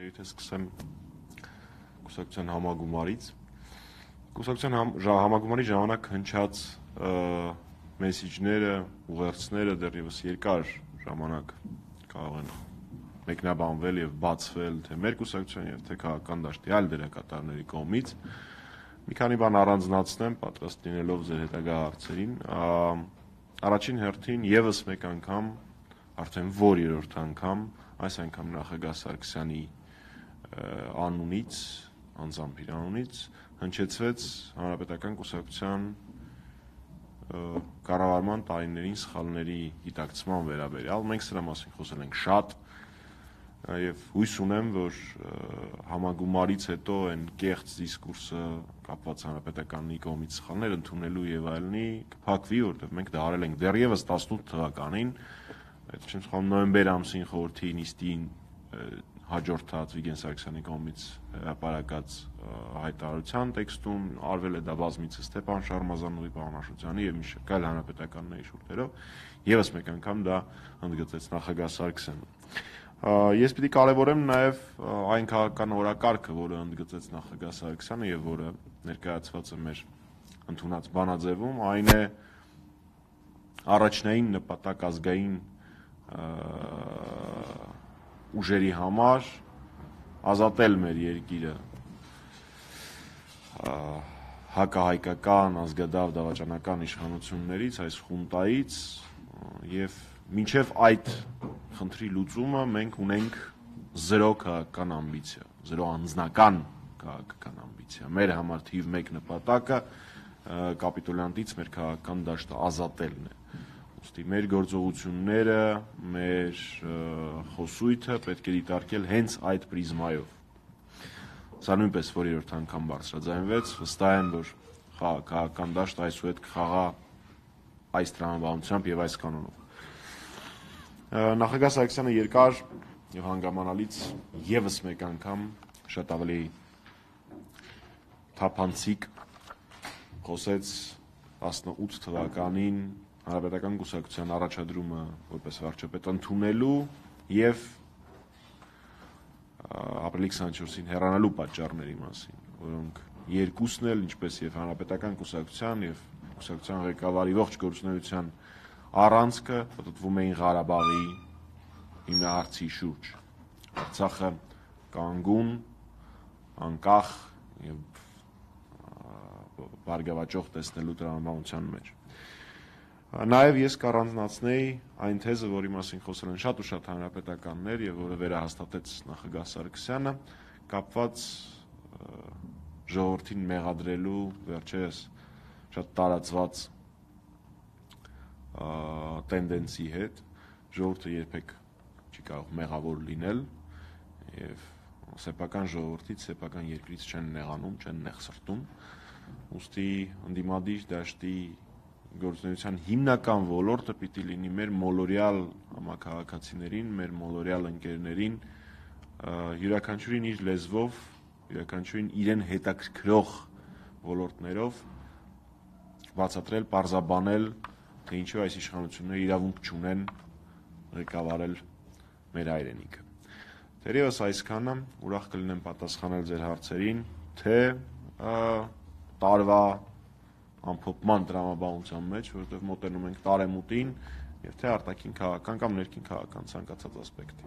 Եթե սկսեմ կուսակցության համագումարից, կուսակցության համագումարի ժամանակ հնչած մեսիջները, ուղերձները դեռևս երկար ժամանակ կարող են մեկնաբանվել եւ բացվել թե մեր կուսակցության եւ թե քաղաքական դաշտի այլ դերակատարների կողմից։ Մի քանի բան առանձնացնեմ, պատրաստ լինելով ձեր հետագա հարցերին։ Առաջին հերթին եւս մեկ անգամ, արդեն որ երրորդ անգամ, այս անգամ նախագահ Սարգսյանի անունից, անձամբ իր անունից, հնչեցվեց Հանրապետական կուսակցության կառավարման տարիներին սխալների գիտակցման վերաբերյալ, մենք սրա մասին խոսել ենք շատ եւ հույս ունեմ, որ համագումարից հետո այն կեղծ դիսկուրսը կապված Հանրապետականի կողմից սխալներ ընդունելու եւ այլնի կփակվի, որտեղ մենք դա արել ենք դեռևս 18 թվականին, այդ չեմ սխալվում նոյեմբեր ամսին խորհրդի նիստին հաջորդած Վիգեն Սարգսյանի կողմից հրապարակած հայտարարության տեքստում արվել է դա բազմիցս Ստեփան Շարմազանի, պարոն Աշոտյանի եւ մի շարք այլ հանրապետականների շուրթերով, եւս մեկ անգամ դա ընդգծեց նախագահ Սարգսյանը։ Ես պիտի կարևորեմ նաեւ այն քաղաքական օրակարգը, որը ընդգծեց նախագահ Սարգսյանը եւ որը ներկայացված է մեր ընդունած բանաձևում, այն է առաջնային նպատակ ազգային ուժերի համար ազատել մեր երկիրը հակահայկական ազգադավ դավաճանական իշխանություններից, այս խունտայից եւ մինչեւ այդ խնդրի լուծումը մենք ունենք զրո քաղաքական ամբիցիա, զրո անձնական քաղաքական ամբիցիա։ Մեր համար թիվ 1 նպատակը կապիտուլյանտից մեր քաղաքական դաշտը ազատելն է։ Ուստի մեր գործողությունները, մեր խոսույթը պետք է դիտարկել հենց այդ պրիզմայով։ Սա նույնպես որ երրորդ անգամ բարձրաձայնվեց, վստահ եմ, որ քաղաքական դաշտ այսուհետ կխաղա այս տրամաբանությամբ եւ այս կանոնով։ Նախագահ Սարգսյանը երկար եւ հանգամանալից եւս մեկ անգամ շատ ավելի թափանցիկ խոսեց 18 թվականին Հանրապետական կուսակցության առաջադրումը որպես վարչապետ ընդունելու եւ ապրիլի 24-ին հեռանալու պատճառների մասին, որոնք երկուսն էլ ինչպես եւ Հանրապետական կուսակցության եւ կուսակցության ղեկավարի ողջ գործունեության առանցքը պատտվում էին Ղարաբաղի հիմնահարցի շուրջ։ Արցախը կանգուն, անկախ եւ բարգավաճող տեսնելու տրամաբանության մեջ։ Նաև ես կառանձնացնեի այն թեզը, որի մասին խոսել են շատ ու շատ հանրապետականներ եւ որը վերահաստատեց նախագահ Սարգսյանը, կապված ժողովրդին մեղադրելու վերջերս շատ տարածված տենդենսի հետ, ժողովուրդը երբեք չի կարող մեղավոր լինել եւ սեփական ժողովրդից, սեփական երկրից չեն նեղանում, չեն նեղսրտում։ Ուստի ընդդիմադիր դաշտի գործունեության հիմնական ոլորտը պիտի լինի մեր մոլորյալ համակարգացիներին, մեր մոլորյալ ընկերներին, յուրաքանչյուրին իր լեզվով, յուրաքանչյուրին իրեն հետաքրքրող ոլորտներով բացատրել, պարզաբանել, թե ինչու այս իշխանությունները իրավունք չունեն ղեկավարել մեր հայրենիքը։ Դեռևս այսքանը, ուրախ կլինեմ պատասխանել ձեր հարցերին, թե տարվա ամփոփման դրամաբանության մեջ, որտեղ մոտենում ենք տարեմուտին եւ թե արտաքին քաղաքական կամ ներքին քաղաքական ցանկացած ասպեկտի։